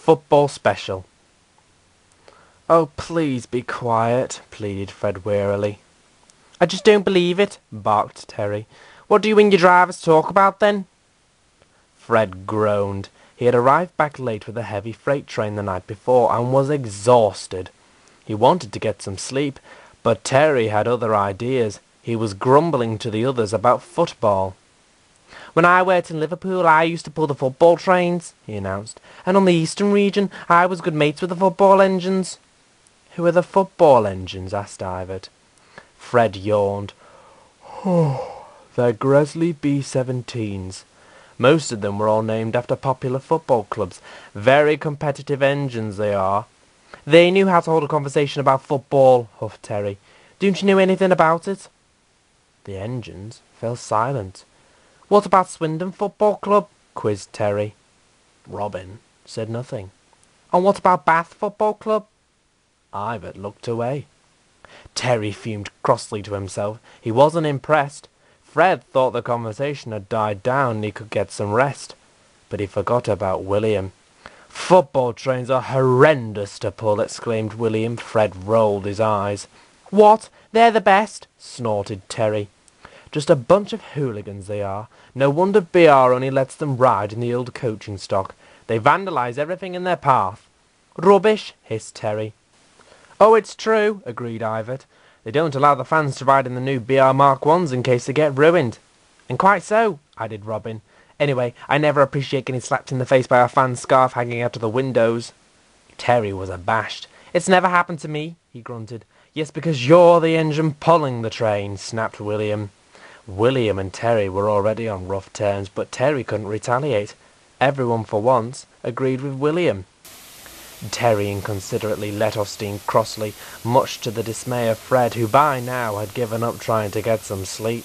Football Special. "Oh, please be quiet," pleaded Fred wearily. "I just don't believe it," barked Terry. "What do you and your drivers talk about then?" Fred groaned. He had arrived back late with a heavy freight train the night before and was exhausted. He wanted to get some sleep, but Terry had other ideas. He was grumbling to the others about football. "When I worked in Liverpool, I used to pull the football trains," he announced, "and on the Eastern region, I was good mates with the football engines." "Who are the football engines?" asked Ivatt. Fred yawned. "Oh, they're Gresley B-17s. Most of them were all named after popular football clubs. Very competitive engines they are." "They knew how to hold a conversation about football," huffed Terry. "Don't you know anything about it?" The engines fell silent. "What about Swindon Football Club?" quizzed Terry. Robin said nothing. "And what about Bath Football Club?" Ivatt looked away. Terry fumed crossly to himself. He wasn't impressed. Fred thought the conversation had died down and he could get some rest. But he forgot about William. "Football trains are horrendous to pull," exclaimed William. Fred rolled his eyes. "What? They're the best," snorted Terry. "Just a bunch of hooligans they are. No wonder BR only lets them ride in the old coaching stock. They vandalise everything in their path." "Rubbish," hissed Terry. "Oh, it's true," agreed Ivatt. "They don't allow the fans to ride in the new BR Mark 1s in case they get ruined." "And quite so," added Robin. "Anyway, I never appreciate getting slapped in the face by a fan's scarf hanging out of the windows." Terry was abashed. "It's never happened to me," he grunted. "Yes, because you're the engine pulling the train," snapped William. William and Terry were already on rough terms, but Terry couldn't retaliate. Everyone, for once, agreed with William. Terry inconsiderately let off steam crossly, much to the dismay of Fred, who by now had given up trying to get some sleep.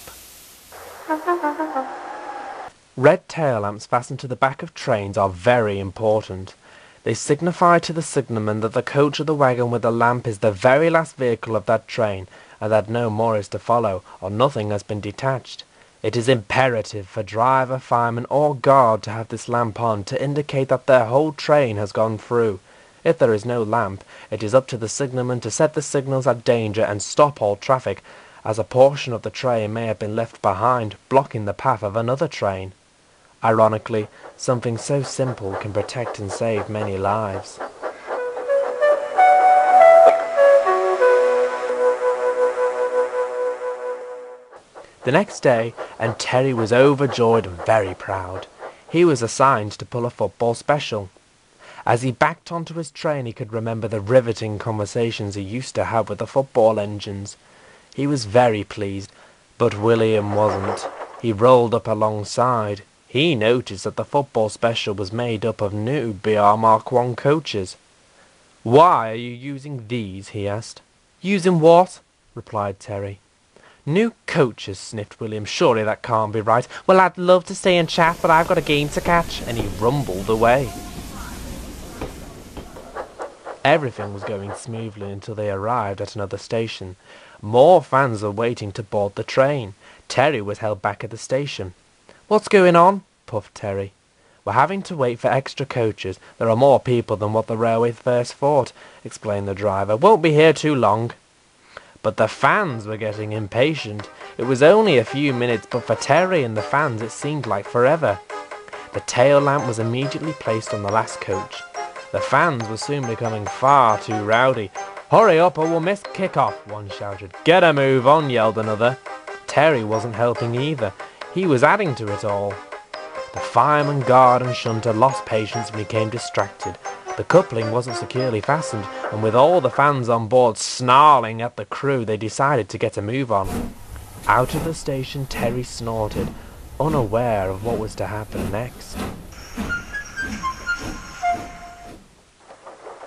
Red tail lamps fastened to the back of trains are very important. They signify to the signalman that the coach or the wagon with the lamp is the very last vehicle of that train, and that no more is to follow, or nothing has been detached. It is imperative for driver, fireman, or guard to have this lamp on to indicate that their whole train has gone through. If there is no lamp, it is up to the signalman to set the signals at danger and stop all traffic, as a portion of the train may have been left behind, blocking the path of another train. Ironically, something so simple can protect and save many lives. The next day, and Terry was overjoyed and very proud. He was assigned to pull a football special. As he backed onto his train, he could remember the riveting conversations he used to have with the football engines. He was very pleased, but William wasn't. He rolled up alongside. He noticed that the football special was made up of new BR Mark 1 coaches. "Why are you using these?" he asked. "Using what?" replied Terry. "New coaches," sniffed William. "Surely that can't be right. Well, I'd love to stay and chat, but I've got a game to catch." And he rumbled away. Everything was going smoothly until they arrived at another station. More fans were waiting to board the train. Terry was held back at the station. "What's going on?" puffed Terry. "We're having to wait for extra coaches. There are more people than what the railway first thought," explained the driver. "Won't be here too long." But the fans were getting impatient. It was only a few minutes, but for Terry and the fans it seemed like forever. The tail lamp was immediately placed on the last coach. The fans were soon becoming far too rowdy. "Hurry up or we'll miss kick-off," one shouted. "Get a move on," yelled another. Terry wasn't helping either. He was adding to it all. The fireman, guard and shunter lost patience and became distracted. The coupling wasn't securely fastened, and with all the fans on board snarling at the crew, they decided to get a move on. Out of the station, Terry snorted, unaware of what was to happen next.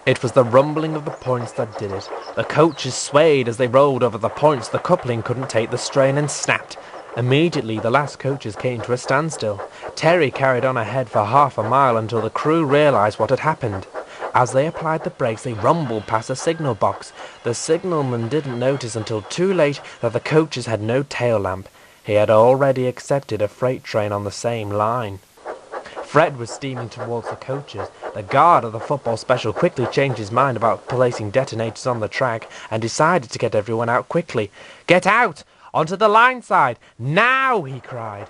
It was the rumbling of the points that did it. The coaches swayed as they rolled over the points. The coupling couldn't take the strain and snapped. Immediately, the last coaches came to a standstill. Terry carried on ahead for half a mile until the crew realised what had happened. As they applied the brakes, they rumbled past a signal box. The signalman didn't notice until too late that the coaches had no tail lamp. He had already accepted a freight train on the same line. Fred was steaming towards the coaches. The guard of the football special quickly changed his mind about placing detonators on the track and decided to get everyone out quickly. "Get out! Onto the line side! Now!" he cried.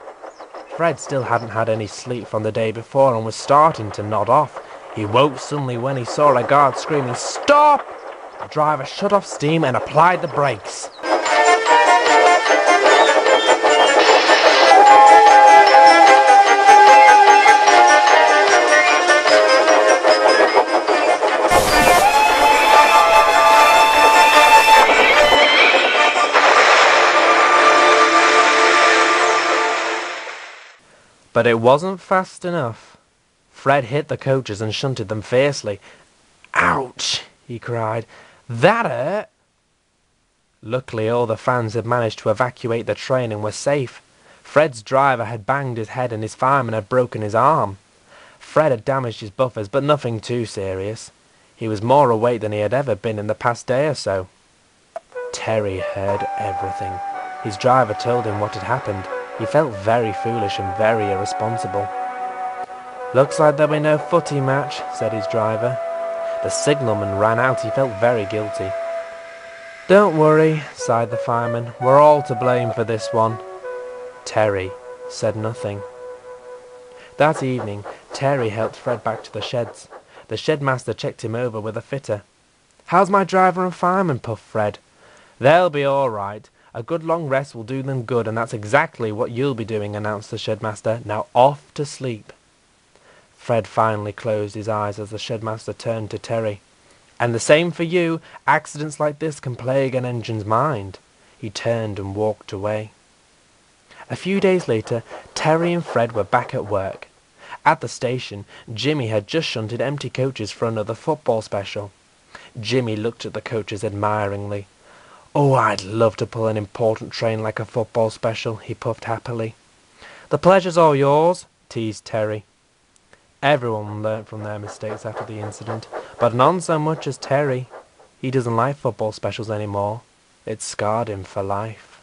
Fred still hadn't had any sleep from the day before and was starting to nod off. He woke suddenly when he saw a guard screaming, "Stop!" The driver shut off steam and applied the brakes. But it wasn't fast enough. Fred hit the coaches and shunted them fiercely. "Ouch!" he cried. "That hurt!" Luckily all the fans had managed to evacuate the train and were safe. Fred's driver had banged his head and his fireman had broken his arm. Fred had damaged his buffers, but nothing too serious. He was more awake than he had ever been in the past day or so. Terry heard everything. His driver told him what had happened. He felt very foolish and very irresponsible. "Looks like there'll be no footy match," said his driver. The signalman ran out. He felt very guilty. "Don't worry," sighed the fireman. "We're all to blame for this one." Terry said nothing. That evening, Terry helped Fred back to the sheds. The shedmaster checked him over with a fitter. "How's my driver and fireman?" puffed Fred. "They'll be all right. A good long rest will do them good, and that's exactly what you'll be doing," announced the shedmaster. "Now off to sleep." Fred finally closed his eyes as the shedmaster turned to Terry. "And the same for you. Accidents like this can plague an engine's mind." He turned and walked away. A few days later, Terry and Fred were back at work. At the station, Jimmy had just shunted empty coaches for another football special. Jimmy looked at the coaches admiringly. "Oh, I'd love to pull an important train like a football special," he puffed happily. "The pleasure's all yours," teased Terry. Everyone learnt from their mistakes after the incident, but none so much as Terry. He doesn't like football specials anymore. It scarred him for life.